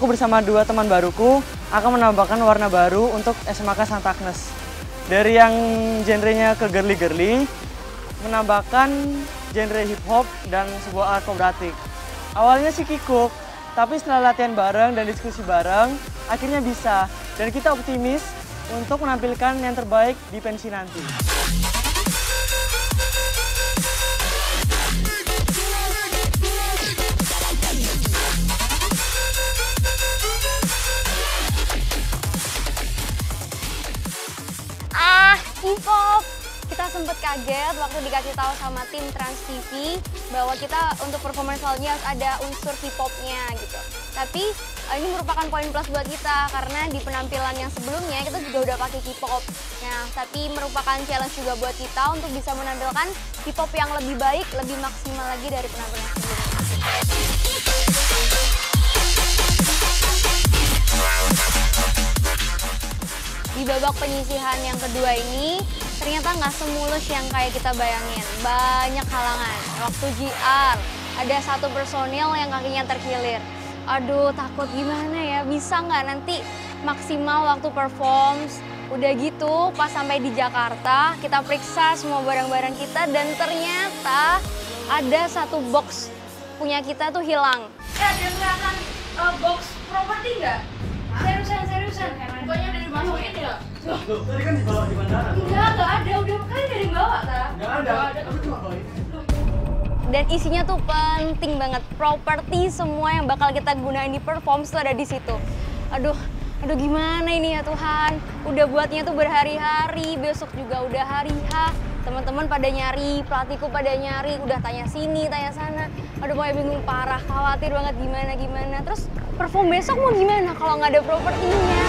Aku bersama dua teman baruku akan menambahkan warna baru untuk SMK Santa Agnes. Dari yang genrenya ke girly-girly, menambahkan genre hip-hop dan sebuah akomodatif. Awalnya sih kikuk, tapi setelah latihan bareng dan diskusi bareng, akhirnya bisa. Dan kita optimis untuk menampilkan yang terbaik di pensi nanti. K-pop. Kita sempat kaget waktu dikasih tahu sama tim TransTV bahwa kita untuk performance hall-nya harus ada unsur K-popnya gitu. Tapi ini merupakan poin plus buat kita karena di penampilan yang sebelumnya kita juga udah pakai K-pop. Nah, tapi merupakan challenge juga buat kita untuk bisa menampilkan K-pop yang lebih baik, lebih maksimal lagi dari penampilan sebelumnya. di babak penyisihan yang kedua ini ternyata nggak semulus yang kayak kita bayangin. Banyak halangan. Waktu JR, ada satu personil yang kakinya terkilir. Aduh, takut gimana ya, bisa nggak nanti maksimal waktu performs. Udah gitu, pas sampai di Jakarta, kita periksa semua barang-barang kita dan ternyata ada satu box punya kita tuh hilang. Ada kelihatan box properti nggak? Seriusan. Pokoknya udah dimasukin ya? Tadi kan dibawa di bandara. Enggak, ada. Udah kali dari bawah, tak? Nggak ada. Kamu cuma bawa ini. Dan isinya tuh penting banget. Properti semua yang bakal kita gunain di performance tuh ada di situ. Aduh gimana ini ya Tuhan. Udah buatnya tuh berhari-hari, besok juga udah hari H. Teman-teman pada nyari, pelatihku pada nyari, udah tanya sini, tanya sana. Aduh, pokoknya bingung parah, khawatir banget gimana. Terus perform besok mau gimana kalau nggak ada propertinya?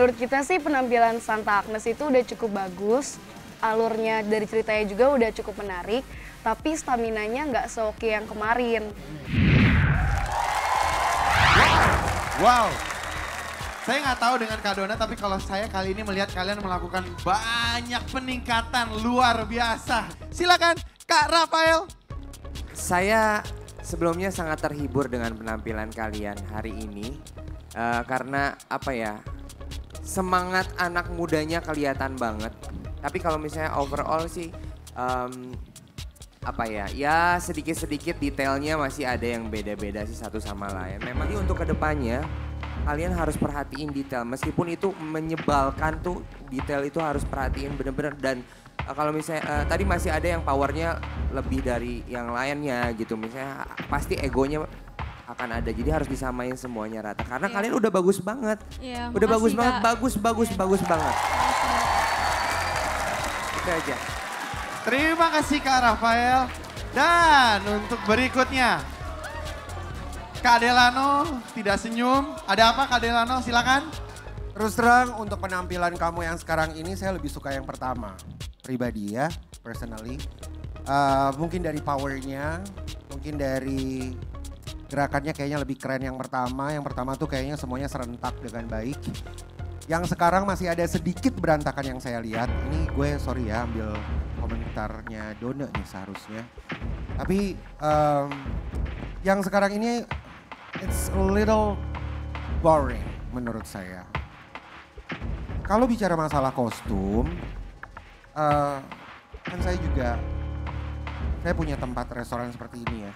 menurut kita sih penampilan Santa Agnes itu udah cukup bagus, alurnya dari ceritanya juga udah cukup menarik, tapi staminanya nggak seoke yang kemarin. Wow, saya nggak tahu dengan Kak Dona, tapi kalau saya kali ini melihat kalian melakukan banyak peningkatan luar biasa. Silakan Kak Rafael. Saya sebelumnya sangat terhibur dengan penampilan kalian hari ini, karena apa ya, semangat anak mudanya kelihatan banget. Tapi kalau misalnya overall sih, apa ya, ya sedikit-sedikit detailnya masih ada yang beda-beda sih satu sama lain. Memang untuk kedepannya kalian harus perhatiin detail, meskipun itu menyebalkan tuh, detail itu harus perhatiin bener-bener. Dan kalau misalnya tadi masih ada yang powernya lebih dari yang lainnya gitu, misalnya pasti egonya akan ada, jadi harus disamain semuanya rata. Karena kalian udah bagus banget, udah bagus banget, bagus banget. Itu aja. Terima kasih Kak Rafael. Dan untuk berikutnya, Kak Delano tidak senyum. Ada apa Kak Delano? Silakan. Terus terang untuk penampilan kamu yang sekarang ini saya lebih suka yang pertama. Pribadi ya, personally. Mungkin dari powernya, mungkin dari gerakannya kayaknya lebih keren yang pertama. Yang pertama tuh kayaknya semuanya serentak dengan baik. Yang sekarang masih ada sedikit berantakan yang saya lihat. Ini gue sorry ya ambil komentarnya Dona nih seharusnya. Tapi yang sekarang ini it's a little boring menurut saya. Kalau bicara masalah kostum, kan saya juga, saya punya tempat restoran seperti ini ya.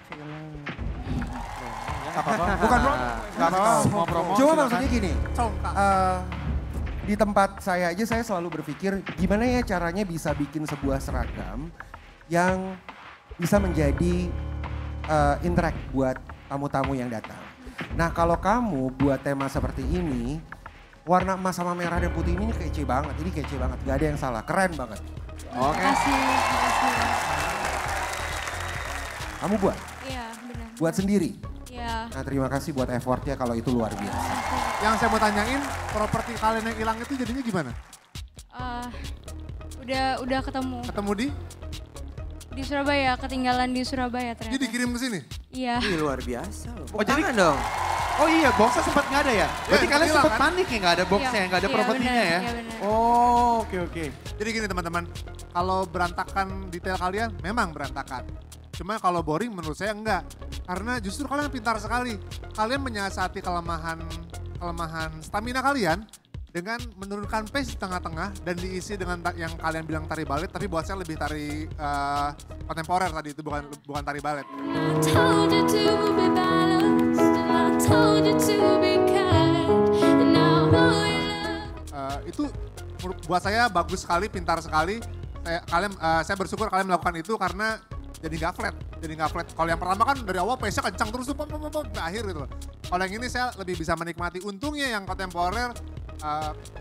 Bukan bro, cuma maksudnya gini, di tempat saya aja saya selalu berpikir gimana ya caranya bisa bikin sebuah seragam yang bisa menjadi interact buat tamu-tamu yang datang. Nah kalau kamu buat tema seperti ini, warna emas sama merah dan putih ini kece banget, ini kece banget, gak ada yang salah, keren banget. Oke. Terima kasih. Kamu buat? Iya benar. Buat sendiri? Iya. Nah terima kasih buat effortnya, kalau itu luar biasa. Yang saya mau tanyain, properti kalian yang hilang itu jadinya gimana? Udah ketemu. Ketemu di? Di Surabaya, ketinggalan di Surabaya ternyata. Jadi dikirim ke sini? Iya. Ih, luar biasa loh. Oh, jadi jangan dong. Oh iya, boxnya sempat nggak ada ya? Berarti kalian sempat panik ya, nggak ada boxnya, nggak ada propertinya ya? Iya bener. Oh oke. Jadi gini teman-teman, kalau berantakan detail kalian memang berantakan. Cuma kalau boring menurut saya enggak. Karena justru kalian pintar sekali. Kalian menyiasati kelemahan stamina kalian dengan menurunkan pace di tengah-tengah dan diisi dengan yang kalian bilang tari balet, tapi buat saya lebih tari kontemporer tadi, itu bukan tari balet. Itu buat saya bagus sekali, pintar sekali. Saya bersyukur kalian melakukan itu karena jadi nggak flat. Kalau yang pertama kan dari awal pace-nya kencang terus tuh sampai akhir gitu loh. Kalau yang ini saya lebih bisa menikmati. Untungnya yang kontemporer,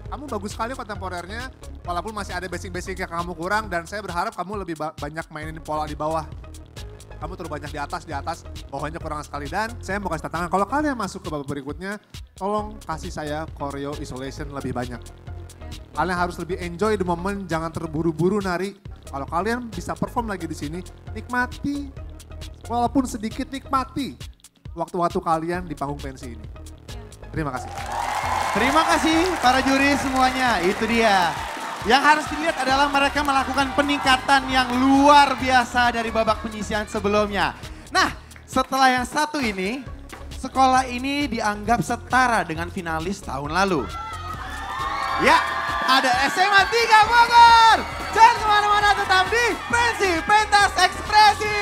kamu bagus sekali kontemporernya, walaupun masih ada basic-basic yang kamu kurang, dan saya berharap kamu lebih banyak mainin pola di bawah. Kamu terlalu banyak di atas, bawahnya kurang sekali. Dan saya mau kasih tantangan, kalau kalian masuk ke babak berikutnya, tolong kasih saya choreo isolation lebih banyak. Kalian harus lebih enjoy the moment, jangan terburu-buru nari. Kalau kalian bisa perform lagi di sini, nikmati, walaupun sedikit nikmati waktu-waktu kalian di panggung pensi ini. Terima kasih. Terima kasih para juri semuanya, itu dia. Yang harus dilihat adalah mereka melakukan peningkatan yang luar biasa dari babak penyisian sebelumnya. Nah, setelah yang satu ini, sekolah ini dianggap setara dengan finalis tahun lalu. Ya, ada SMA 3 Bogor. Jangan kemana-mana, tetap di Pensi Pentas Ekspresi.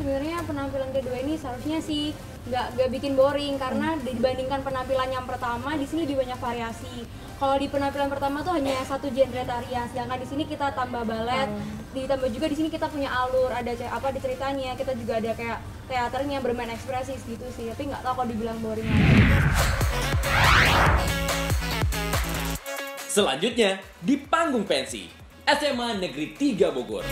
Sebenarnya penampilan kedua ini seharusnya sih nggak bikin boring, karena dibandingkan penampilan yang pertama di sini lebih banyak variasi. Kalau di penampilan pertama tuh hanya satu genre tarian, sedangkan di sini kita tambah balet, ditambah juga di sini kita punya alur, ada apa di ceritanya, kita juga ada kayak teaternya, bermain ekspresi gitu sih. Tapi nggak tahu kalau dibilang boring. Selanjutnya di panggung pensi, SMA Negeri 3 Bogor.